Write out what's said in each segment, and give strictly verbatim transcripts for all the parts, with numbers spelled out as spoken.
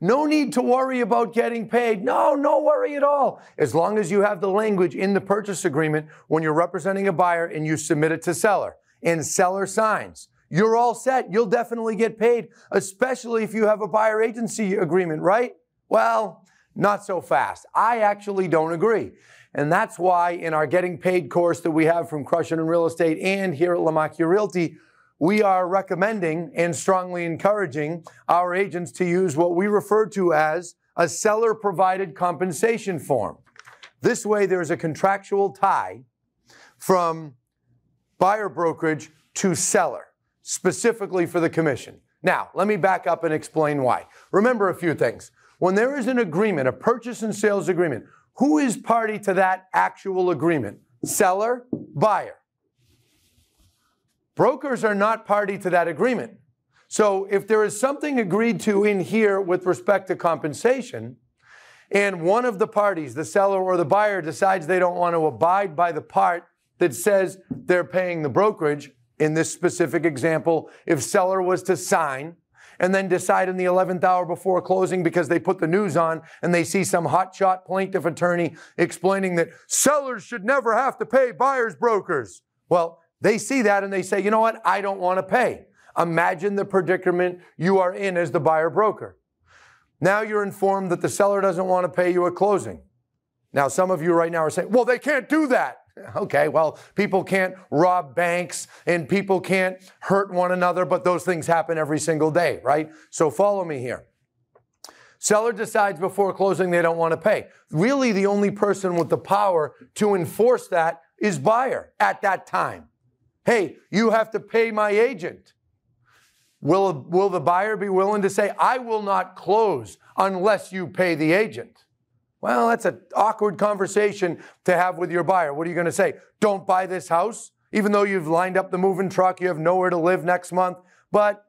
No need to worry about getting paid. No, no worry at all. As long as you have the language in the purchase agreement when you're representing a buyer and you submit it to seller and seller signs, you're all set. You'll definitely get paid, especially if you have a buyer agency agreement, right? Well, not so fast. I actually don't agree. And that's why in our Getting Paid course that we have from Crush It in Real Estate and here at Lamacchia Realty, we are recommending and strongly encouraging our agents to use what we refer to as a seller-provided compensation form. This way, there's a contractual tie from buyer brokerage to seller, specifically for the commission. Now, let me back up and explain why. Remember a few things. When there is an agreement, a purchase and sales agreement, who is party to that actual agreement? Seller, buyer. Brokers are not party to that agreement. So if there is something agreed to in here with respect to compensation, and one of the parties, the seller or the buyer, decides they don't want to abide by the part that says they're paying the brokerage, in this specific example, if seller was to sign and then decide in the eleventh hour before closing because they put the news on and they see some hotshot plaintiff attorney explaining that sellers should never have to pay buyers' brokers. Well, they see that and they say, you know what, I don't want to pay. Imagine the predicament you are in as the buyer broker. Now you're informed that the seller doesn't want to pay you at closing. Now some of you right now are saying, well, they can't do that. Okay, well, people can't rob banks and people can't hurt one another, but those things happen every single day, right? So follow me here. Seller decides before closing they don't want to pay. Really, the only person with the power to enforce that is buyer at that time. Hey, you have to pay my agent. Will, will the buyer be willing to say, I will not close unless you pay the agent? Well, that's an awkward conversation to have with your buyer. What are you going to say? Don't buy this house, even though you've lined up the moving truck, you have nowhere to live next month, but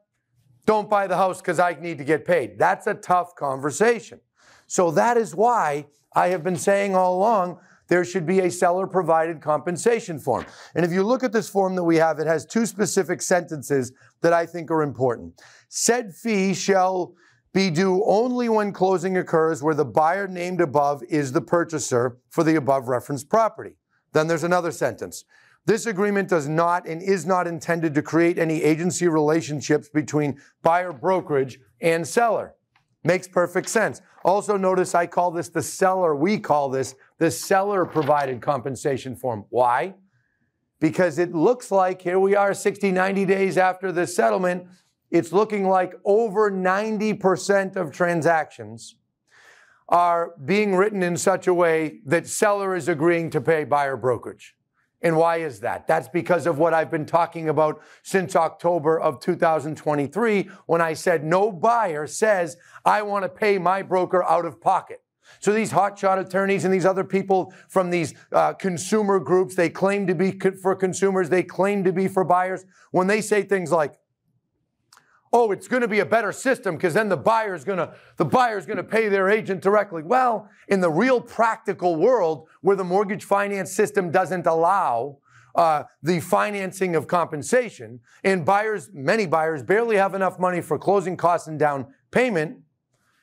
don't buy the house because I need to get paid. That's a tough conversation. So that is why I have been saying all along, there should be a seller-provided compensation form. And if you look at this form that we have, it has two specific sentences that I think are important. Said fee shall be due only when closing occurs where the buyer named above is the purchaser for the above-referenced property. Then there's another sentence. This agreement does not and is not intended to create any agency relationships between buyer brokerage and seller. Makes perfect sense. Also notice I call this the seller, we call this the seller-provided compensation form. Why? Because it looks like, here we are sixty, ninety days after the settlement, it's looking like over ninety percent of transactions are being written in such a way that seller is agreeing to pay buyer brokerage. And why is that? That's because of what I've been talking about since October of two thousand twenty-three when I said no buyer says, I want to pay my broker out of pocket. So these hotshot attorneys and these other people from these uh, consumer groups, they claim to be for consumers, they claim to be for buyers. When they say things like, oh, it's going to be a better system because then the buyer's going to the buyer's going to pay their agent directly. Well, in the real practical world where the mortgage finance system doesn't allow uh, the financing of compensation and buyers, many buyers barely have enough money for closing costs and down payment,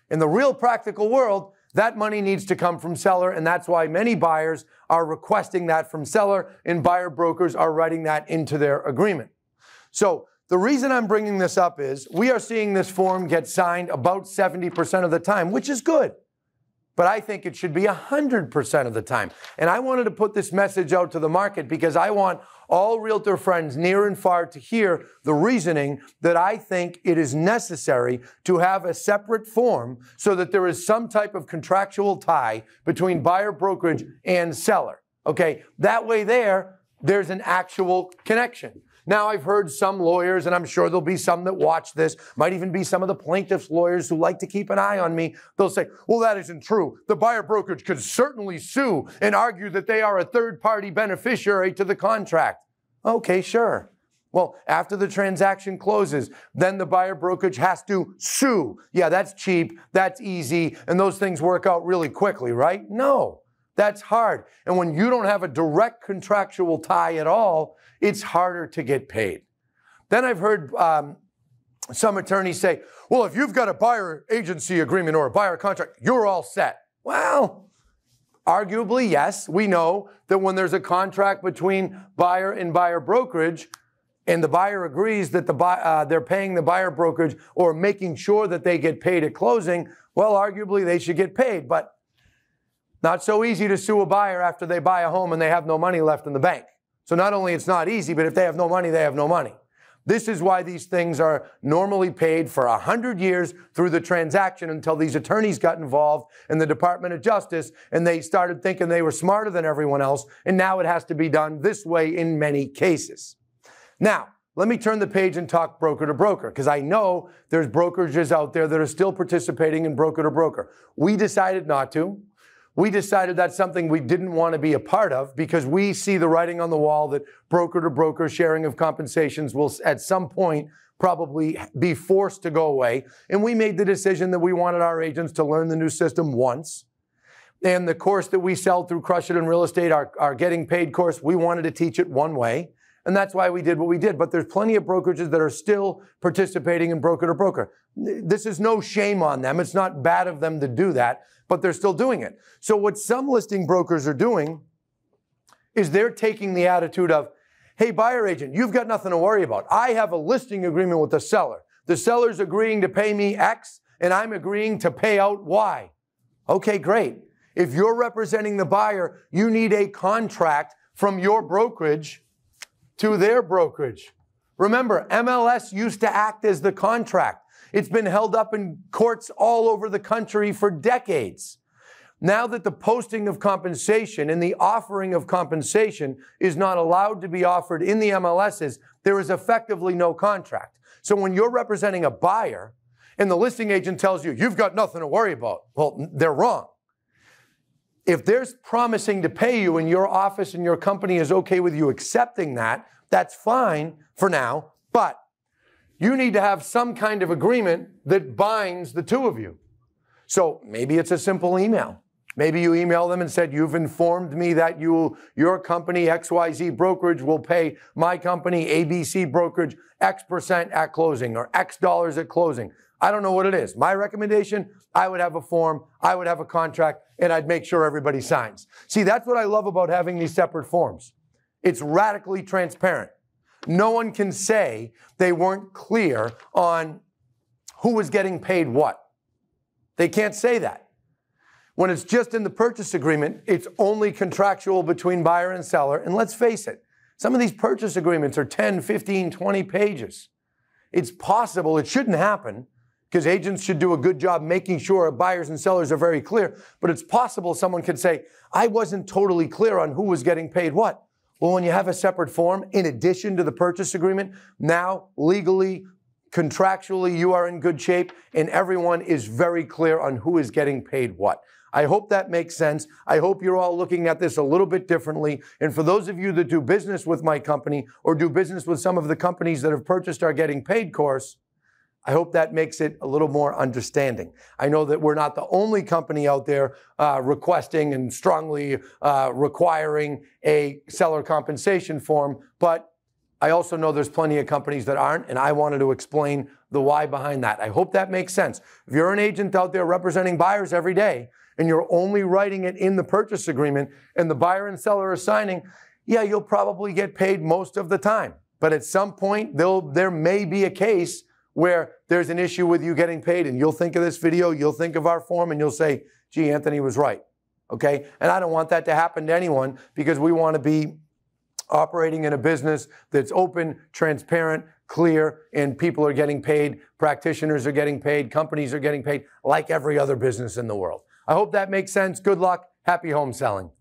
in the real practical world, that money needs to come from seller, and that's why many buyers are requesting that from seller and buyer brokers are writing that into their agreement. So the reason I'm bringing this up is we are seeing this form get signed about seventy percent of the time, which is good. But I think it should be one hundred percent of the time. And I wanted to put this message out to the market because I want all realtor friends near and far to hear the reasoning that I think it is necessary to have a separate form so that there is some type of contractual tie between buyer brokerage and seller. Okay, that way there, there's an actual connection. Now, I've heard some lawyers, and I'm sure there'll be some that watch this, might even be some of the plaintiff's lawyers who like to keep an eye on me. They'll say, well, that isn't true. The buyer brokerage could certainly sue and argue that they are a third-party beneficiary to the contract. Okay, sure. Well, after the transaction closes, then the buyer brokerage has to sue. Yeah, that's cheap, that's easy, and those things work out really quickly, right? No. That's hard. And when you don't have a direct contractual tie at all, it's harder to get paid. Then I've heard um, Some attorneys say, well, if you've got a buyer agency agreement or a buyer contract, you're all set. Well, arguably, yes. We know that when there's a contract between buyer and buyer brokerage, and the buyer agrees that the buy, uh, they're paying the buyer brokerage or making sure that they get paid at closing, well, arguably, they should get paid. But not so easy to sue a buyer after they buy a home and they have no money left in the bank. So not only it's not easy, but if they have no money, they have no money. This is why these things are normally paid for one hundred years through the transaction until these attorneys got involved in the Department of Justice and they started thinking they were smarter than everyone else, and now it has to be done this way in many cases. Now, let me turn the page and talk broker to broker, because I know there's brokerages out there that are still participating in broker to broker. We decided not to. We decided that's something we didn't want to be a part of because we see the writing on the wall that broker to broker sharing of compensations will at some point probably be forced to go away. And we made the decision that we wanted our agents to learn the new system once. And the course that we sell through Crush It in Real Estate, our, our getting paid course, we wanted to teach it one way. And that's why we did what we did. But there's plenty of brokerages that are still participating in broker to broker. This is no shame on them. It's not bad of them to do that, but they're still doing it. So what some listing brokers are doing is they're taking the attitude of, hey, buyer agent, you've got nothing to worry about. I have a listing agreement with the seller. The seller's agreeing to pay me X, and I'm agreeing to pay out Y. Okay, great. If you're representing the buyer, you need a contract from your brokerage to their brokerage. Remember, M L S used to act as the contract. It's been held up in courts all over the country for decades. Now that the posting of compensation and the offering of compensation is not allowed to be offered in the M L Ss, there is effectively no contract. So when you're representing a buyer and the listing agent tells you, you've got nothing to worry about, well, they're wrong. If they're promising to pay you and your office and your company is okay with you accepting that, that's fine for now, but you need to have some kind of agreement that binds the two of you. So maybe it's a simple email. Maybe you email them and said, you've informed me that you, your company X Y Z brokerage will pay my company A B C brokerage X percent at closing or X dollars at closing. I don't know what it is. My recommendation, I would have a form, I would have a contract, and I'd make sure everybody signs. See, that's what I love about having these separate forms. It's radically transparent. No one can say they weren't clear on who was getting paid what. They can't say that. When it's just in the purchase agreement, it's only contractual between buyer and seller. And let's face it, some of these purchase agreements are ten, fifteen, twenty pages. It's possible, it shouldn't happen, because agents should do a good job making sure buyers and sellers are very clear. But it's possible someone could say, I wasn't totally clear on who was getting paid what. Well, when you have a separate form, in addition to the purchase agreement, now legally, contractually, you are in good shape and everyone is very clear on who is getting paid what. I hope that makes sense. I hope you're all looking at this a little bit differently. And for those of you that do business with my company or do business with some of the companies that have purchased our Getting Paid course, I hope that makes it a little more understanding. I know that we're not the only company out there uh, requesting and strongly uh, requiring a seller compensation form, but I also know there's plenty of companies that aren't, and I wanted to explain the why behind that. I hope that makes sense. If you're an agent out there representing buyers every day, and you're only writing it in the purchase agreement, and the buyer and seller are signing, yeah, you'll probably get paid most of the time. But at some point, there may be a case where there's an issue with you getting paid, and you'll think of this video, you'll think of our form, and you'll say, gee, Anthony was right, okay? And I don't want that to happen to anyone, because we want to be operating in a business that's open, transparent, clear, and people are getting paid, practitioners are getting paid, companies are getting paid, like every other business in the world. I hope that makes sense. Good luck. Happy home selling.